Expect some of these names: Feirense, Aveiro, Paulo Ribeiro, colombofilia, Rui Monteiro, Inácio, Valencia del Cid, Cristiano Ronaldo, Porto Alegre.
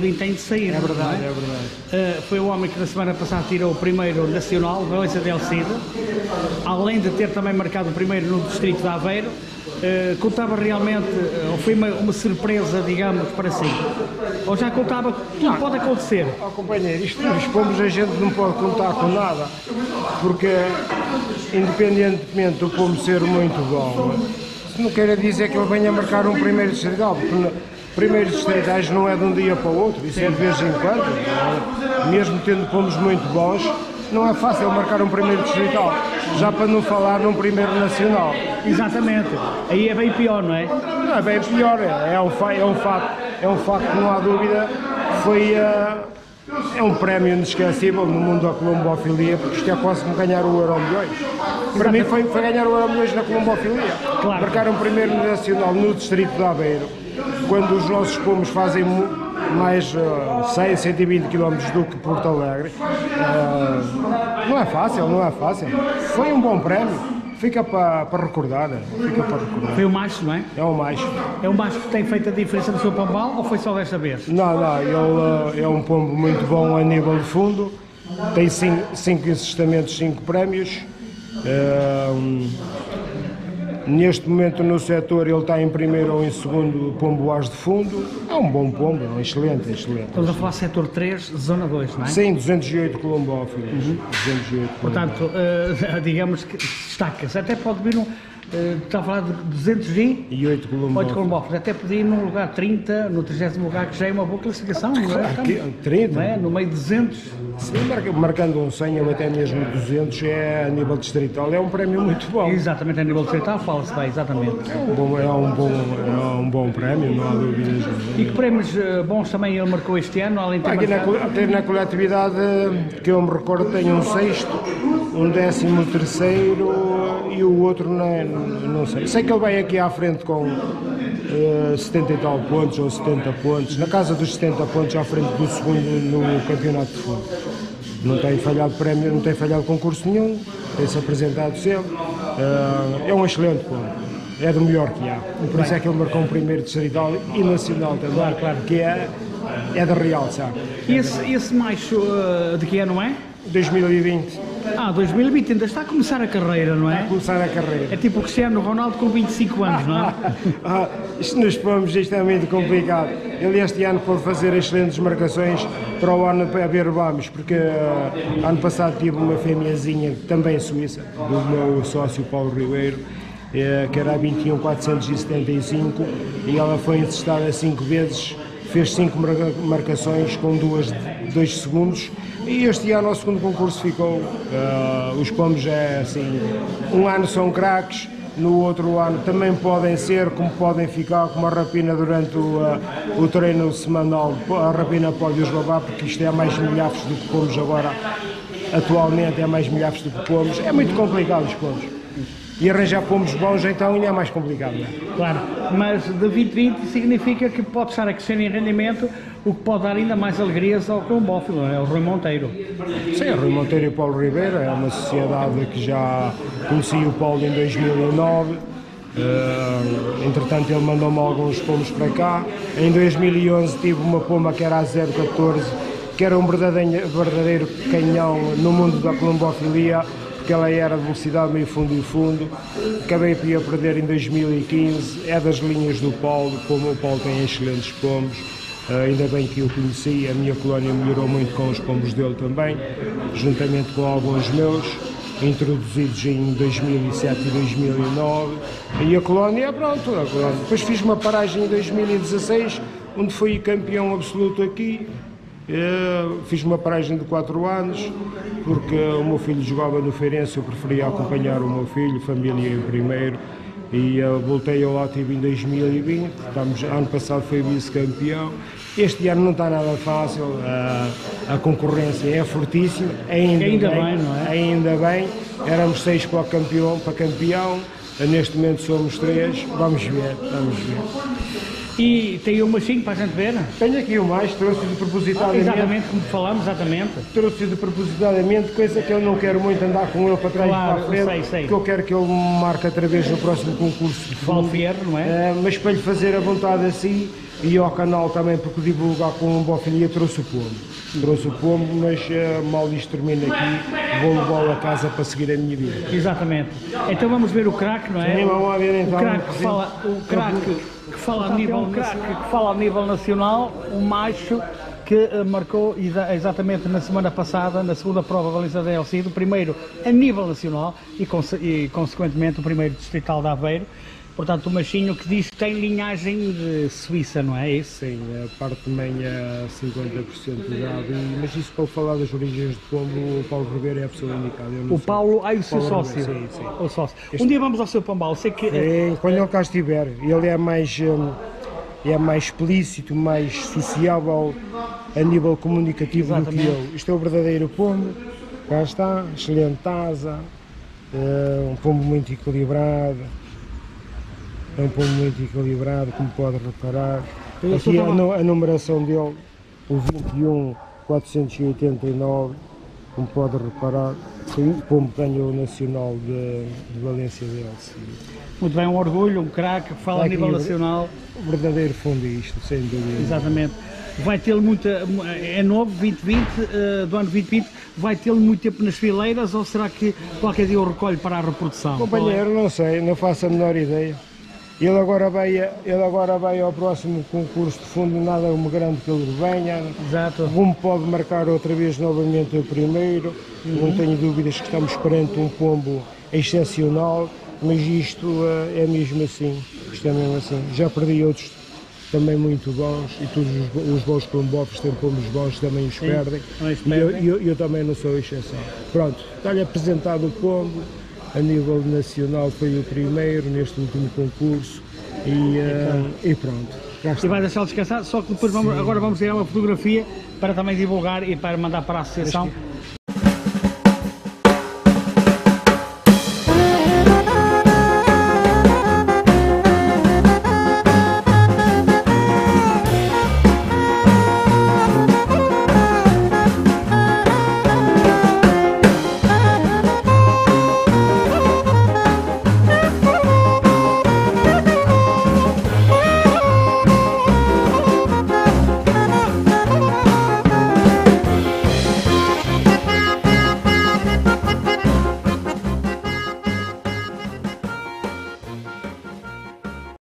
bocadinho tem de sair. É verdade, é verdade. Foi o homem que na semana passada tirou o primeiro nacional, Valencia del Cid, além de ter também marcado o primeiro no distrito de Aveiro. Contava realmente, ou foi uma surpresa, digamos, para si? Ou já contava que tudo pode acontecer? Oh, companheiro, isto dos pombos a gente não pode contar com nada, porque independentemente do pombo ser muito bom, não queira dizer que ele venha marcar um primeiro distrital, porque primeiros distritais não é de um dia para o outro, isso é de vez em quando, mesmo tendo pombos muito bons. Não é fácil marcar um primeiro distrital, já para não falar num primeiro nacional. Exatamente, aí é bem pior, não é? Não, é bem pior, é um facto, não há dúvida, foi um prémio inesquecível no mundo da colombofilia, porque isto é quase como ganhar o Euro-Milhões. Para mim foi ganhar o Euro-Milhões na colombofilia, claro. Marcar um primeiro nacional no distrito de Aveiro, quando os nossos pomos fazem mais 100, 120 km do que Porto Alegre, não é fácil. Foi um bom prémio, fica para recordar, Foi o macho, não é? É o macho. É o macho que tem feito a diferença no seu pombal, ou foi só desta vez? Não, ele é um pombo muito bom a nível de fundo, tem 5 encestamentos, 5 prémios. Neste momento no setor ele está em primeiro ou em segundo pombo ás de fundo, é um bom pombo, excelente. Estamos a falar setor 3, zona 2, não é? Sim, 208 colombófilos, 208 colombófilos. Portanto, digamos que destaca-se, até pode vir está a falar de 208 colombófilos, até pode ir num lugar 30, no 30º lugar, que já é uma boa classificação, não é? Estamos, 30? Não é? No meio de 200. Sim, marcando um 100 ou até mesmo 200 é a nível distrital, é um prémio muito bom. Exatamente, a nível distrital fala-se bem, exatamente. É um bom prémio, não há dúvidas. E que prémios bons também ele marcou este ano? Além de ter na coletividade, que eu me recordo, tem um 6º, um 13º e o outro não sei. Sei que ele vai aqui à frente com 70 e tal pontos ou 70 pontos, na casa dos 70 pontos à frente do segundo no campeonato de futebol. Não tem falhado prémio, não tem falhado concurso nenhum, tem-se apresentado sempre, é um excelente ponto, é do melhor que há, e por isso é que ele marcou um primeiro distrital e nacional também, claro, que é de real, sabe? Esse macho de que ano é? 2020. 2020, ainda está a começar a carreira, não é? Está a começar a carreira. É tipo o Cristiano Ronaldo com 25 anos, não é? Isto nos pomos, isto é muito complicado. Ele este ano pôde fazer excelentes marcações para o ano a ver vamos, porque ano passado tive uma fêmeazinha, também suíça, do meu sócio Paulo Ribeiro, que era a 21.475, e ela foi encestada 5 vezes, fez 5 marcações com 2 segundos. E este ano o segundo concurso ficou, os pomos é assim, um ano são craques, no outro ano também podem ser, como podem ficar, como a rapina durante o treino semanal, a rapina pode os babar, porque isto é mais milhafos do que pomos agora, atualmente é mais milhafos do que pomos, é muito complicado os pomos. E arranjar pomos bons então ainda é mais complicado, não é? Claro, mas de 2020 significa que pode estar a crescer em rendimento, o que pode dar ainda mais alegrias ao colombófilo, é o Rui Monteiro. Sim, o Rui Monteiro e o Paulo Ribeiro, é uma sociedade que já conheci o Paulo em 2009, entretanto ele mandou-me alguns pomos para cá, em 2011 tive uma pomba que era a 014, que era um verdadeiro canhão no mundo da colombofilia, que ela era de velocidade meio fundo e fundo, acabei por a perder em 2015, é das linhas do Paulo, como o Paulo tem excelentes pombos, ainda bem que eu conheci, a minha colónia melhorou muito com os pombos dele também, juntamente com alguns meus, introduzidos em 2007 e 2009, e a colónia, pronto, a colónia. Depois fiz uma paragem em 2016, onde fui campeão absoluto aqui. Fiz uma paragem de 4 anos, porque o meu filho jogava no Feirense, eu preferia acompanhar o meu filho, família em primeiro, e voltei ao ativo em 2020, ano passado fui vice-campeão, este ano não está nada fácil, a concorrência é fortíssima, ainda bem, éramos 6 para campeão, neste momento somos 3, vamos ver. E tem uma sim para a gente ver? Tenho aqui o mais, trouxe-o propositadamente. Ah, exatamente, como falámos, exatamente. Trouxe-o propositadamente, coisa que eu não quero muito andar com ele para trás e para a frente. Sei. Que eu quero que ele marque outra vez no próximo concurso. Valfierro, não é? Mas para lhe fazer a vontade assim, e ao canal também, porque divulgar com bofinia, trouxe o pomo. Trouxe o pomo, mas mal isto termina aqui, vou levá-lo a casa para seguir a minha vida. Exatamente. Então vamos ver o craque, não é? Sim, vamos ver então. O craque que fala a nível nacional, um macho que marcou exatamente na semana passada, na segunda prova Valencia del Cid, o primeiro a nível nacional e consequentemente o primeiro distrital de Aveiro. Portanto, o machinho que diz que tem linhagem de Suíça, não é isso? Sim, a parte também é 50% de idade, mas isso para falar das origens de pombo, o Paulo Ribeiro é a pessoa indicada. O Paulo, aí o seu sócio? Sim, sim. O sócio. Um dia vamos ao seu pombal, sei que... É, quando ele cá estiver, ele é mais explícito, mais sociável a nível comunicativo. Exatamente. Do que eu. Isto é o verdadeiro pombo, cá está, excelente asa, um pombo muito equilibrado. É um pombo muito equilibrado, como pode reparar. Aqui a numeração dele, o 21489, como pode reparar, o pombo ganhou o nacional de Valencia del Cid. Muito bem, um orgulho, um craque, fala a nível nacional. O verdadeiro fundo é isto, sem dúvida. Exatamente. Vai tê-lo muita, é novo, 2020, do ano 2020, vai tê-lo muito tempo nas fileiras ou será que qualquer dia eu recolho para a reprodução? Companheiro, não sei, não faço a menor ideia. Ele agora vai ao próximo concurso de fundo, nada como grande que ele venha. Exato. Um pode marcar outra vez novamente o primeiro. Uhum. Não tenho dúvidas que estamos perante um pombo excepcional, mas isto é mesmo assim. Isto é mesmo assim. Já perdi outros também muito bons e todos os bons pombofes têm pombos bons também os perdem. E eu também não sou exceção. Pronto, está-lhe apresentado o pombo. A nível nacional foi o primeiro neste último concurso e pronto. E vai deixá-lo descansar, só que depois agora vamos tirar uma fotografia para também divulgar e para mandar para a associação.